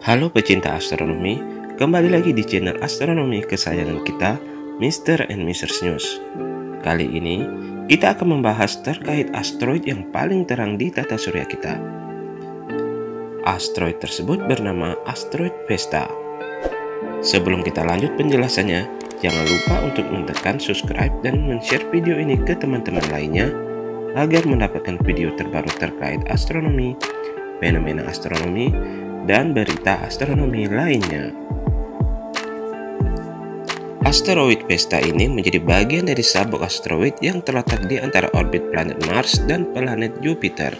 Halo pecinta astronomi, kembali lagi di channel astronomi kesayangan kita, Mr and Mrs News. Kali ini kita akan membahas terkait asteroid yang paling terang di tata surya kita. Asteroid tersebut bernama asteroid Vesta. Sebelum kita lanjut penjelasannya, jangan lupa untuk menekan subscribe dan men-share video ini ke teman-teman lainnya agar mendapatkan video terbaru terkait astronomi, fenomena astronomi, dan berita astronomi lainnya. Asteroid Vesta ini menjadi bagian dari sabuk asteroid yang terletak di antara orbit planet Mars dan planet Jupiter.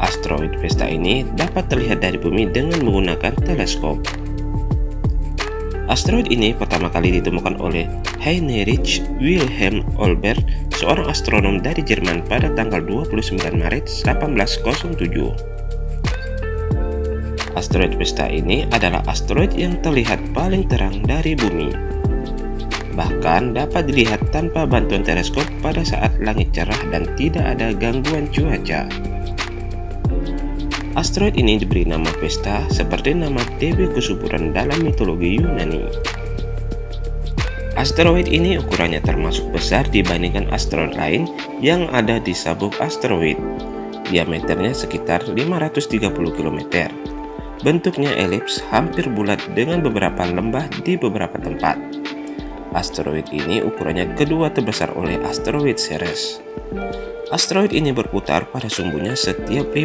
Asteroid Vesta ini dapat terlihat dari bumi dengan menggunakan teleskop. Asteroid ini pertama kali ditemukan oleh Heinrich Wilhelm Olbers, seorang astronom dari Jerman pada tanggal 29 Maret 1807. Asteroid Vesta ini adalah asteroid yang terlihat paling terang dari bumi. Bahkan dapat dilihat tanpa bantuan teleskop pada saat langit cerah dan tidak ada gangguan cuaca. Asteroid ini diberi nama Vesta seperti nama dewi kesuburan dalam mitologi Yunani. Asteroid ini ukurannya termasuk besar dibandingkan asteroid lain yang ada di sabuk asteroid. Diameternya sekitar 530 km. Bentuknya elips hampir bulat dengan beberapa lembah di beberapa tempat. Asteroid ini ukurannya kedua terbesar oleh asteroid Ceres. Asteroid ini berputar pada sumbunya setiap 5,34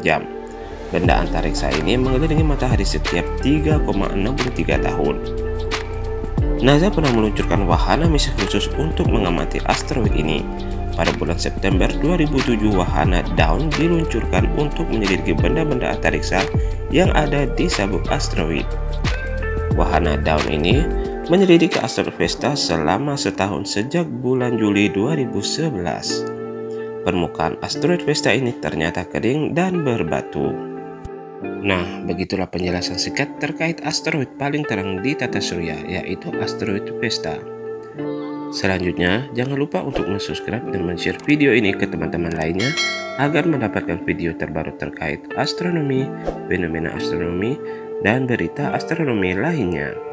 jam. Benda antariksa ini mengelilingi matahari setiap 3,63 tahun. NASA pernah meluncurkan wahana misi khusus untuk mengamati asteroid ini. Pada bulan September 2007, wahana Dawn diluncurkan untuk menyelidiki benda-benda antariksa yang ada di sabuk asteroid. Wahana Dawn ini menyelidiki asteroid Vesta selama setahun sejak bulan Juli 2011. Permukaan asteroid Vesta ini ternyata kering dan berbatu. Nah, begitulah penjelasan singkat terkait asteroid paling terang di tata surya, yaitu asteroid Vesta. Selanjutnya, jangan lupa untuk subscribe dan share video ini ke teman-teman lainnya agar mendapatkan video terbaru terkait astronomi, fenomena astronomi, dan berita astronomi lainnya.